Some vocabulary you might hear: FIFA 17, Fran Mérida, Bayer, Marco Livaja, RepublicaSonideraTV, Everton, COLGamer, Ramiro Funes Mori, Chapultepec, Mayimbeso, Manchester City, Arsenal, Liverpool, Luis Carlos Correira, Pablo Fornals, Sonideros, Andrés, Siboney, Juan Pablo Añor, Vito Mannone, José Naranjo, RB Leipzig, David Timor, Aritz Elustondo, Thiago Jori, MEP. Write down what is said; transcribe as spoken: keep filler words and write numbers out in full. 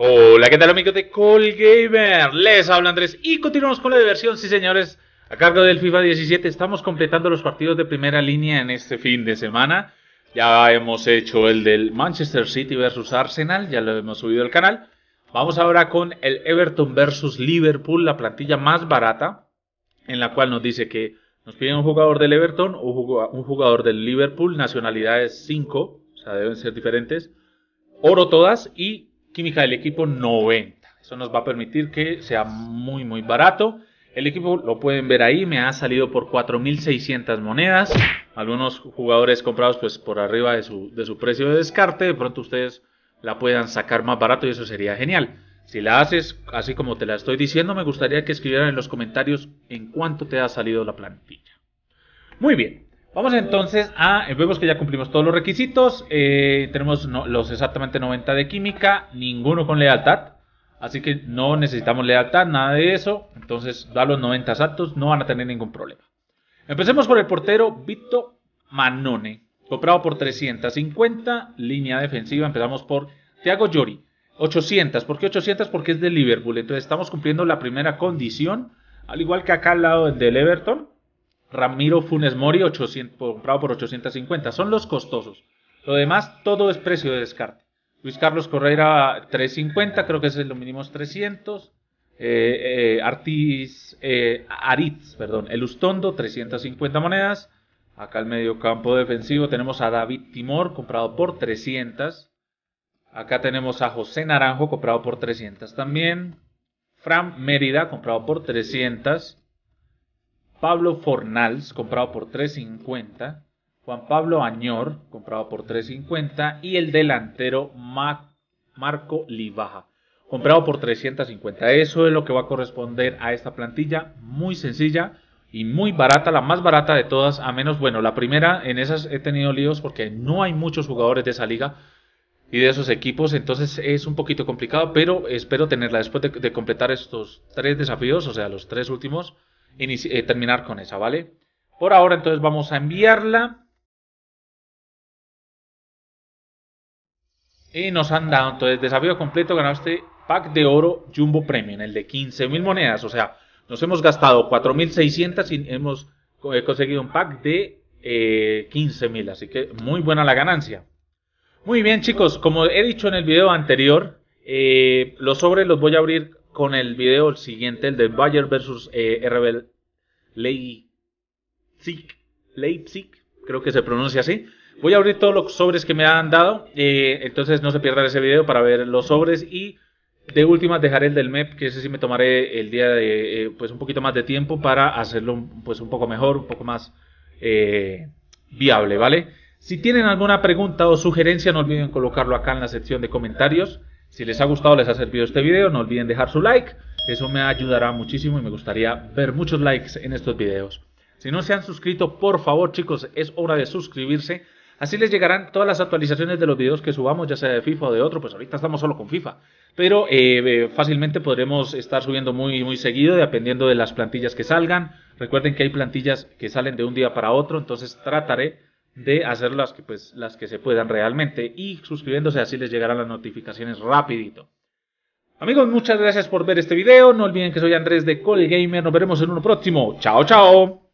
Hola, ¿qué tal amigos de COLGamer? Les habla Andrés y continuamos con la diversión, sí señores, a cargo del FIFA diecisiete. Estamos completando los partidos de primera línea en este fin de semana. Ya hemos hecho el del Manchester City versus Arsenal, ya lo hemos subido al canal. Vamos ahora con el Everton versus Liverpool, la plantilla más barata, en la cual nos dice que nos piden un jugador del Everton, un jugador del Liverpool, nacionalidades cinco, o sea deben ser diferentes, oro todas y química del equipo noventa. Eso nos va a permitir que sea muy muy barato. El equipo lo pueden ver ahí. Me ha salido por cuatro mil seiscientas monedas. Algunos jugadores comprados pues por arriba de su, de su precio de descarte. De pronto ustedes la puedan sacar más barato y eso sería genial. Si la haces así como te la estoy diciendo, me gustaría que escribieran en los comentarios en cuánto te ha salido la plantilla. Muy bien. Vamos entonces a, vemos que ya cumplimos todos los requisitos, eh, tenemos no, los exactamente noventa de química, ninguno con lealtad, así que no necesitamos lealtad, nada de eso, entonces da los noventa exactos, no van a tener ningún problema. Empecemos por el portero Vito Mannone, comprado por trescientos cincuenta, línea defensiva, empezamos por Thiago Jori, ochocientos, ¿por qué ochocientos? Porque es de Liverpool, entonces estamos cumpliendo la primera condición, al igual que acá al lado del Everton. Ramiro Funes Mori, ochocientos, comprado por ochocientos cincuenta. Son los costosos. Lo demás, todo es precio de descarte. Luis Carlos Correira, trescientos cincuenta. Creo que es lo mínimo trescientos. Eh, eh, Artiz, eh, Aritz, perdón, Elustondo, trescientos cincuenta monedas. Acá el medio campo defensivo tenemos a David Timor, comprado por trescientos. Acá tenemos a José Naranjo, comprado por trescientos también. Fran Mérida, comprado por trescientos. Pablo Fornals, comprado por trescientos cincuenta. Juan Pablo Añor, comprado por trescientos cincuenta. Y el delantero Ma Marco Livaja, comprado por trescientos cincuenta. Eso es lo que va a corresponder a esta plantilla. Muy sencilla y muy barata. La más barata de todas. A menos, bueno, la primera, en esas he tenido líos porque no hay muchos jugadores de esa liga y de esos equipos. Entonces es un poquito complicado, pero espero tenerla después de, de completar estos tres desafíos. O sea, los tres últimos. Inici- eh, terminar con esa, ¿vale? Por ahora entonces vamos a enviarla. Y nos han dado entonces desafío completo, ganado este pack de oro Jumbo Premium, el de quince mil monedas. O sea, nos hemos gastado cuatro mil seiscientas y hemos eh, conseguido un pack de eh, quince mil. Así que muy buena la ganancia. Muy bien chicos, como he dicho en el video anterior, eh, los sobres los voy a abrir con el video el siguiente, el de Bayer versus eh, R B Leipzig, Leipzig, creo que se pronuncia así. Voy a abrir todos los sobres que me han dado, eh, entonces no se pierdan ese video para ver los sobres. Y de última dejaré el del M E P, que ese sí me tomaré el día de, eh, pues un poquito más de tiempo para hacerlo pues un poco mejor, un poco más eh, viable, ¿vale? Si tienen alguna pregunta o sugerencia, no olviden colocarlo acá en la sección de comentarios. Si les ha gustado, les ha servido este video, no olviden dejar su like. Eso me ayudará muchísimo y me gustaría ver muchos likes en estos videos. Si no se han suscrito, por favor chicos, es hora de suscribirse. Así les llegarán todas las actualizaciones de los videos que subamos, ya sea de FIFA o de otro. Pues ahorita estamos solo con FIFA. Pero eh, fácilmente podremos estar subiendo muy, muy seguido, dependiendo de las plantillas que salgan. Recuerden que hay plantillas que salen de un día para otro, entonces trataré de hacer las que, pues, las que se puedan realmente, y suscribiéndose así les llegarán las notificaciones rapidito. Amigos, muchas gracias por ver este video, no olviden que soy Andrés de COLGamer, nos veremos en uno próximo, chao chao.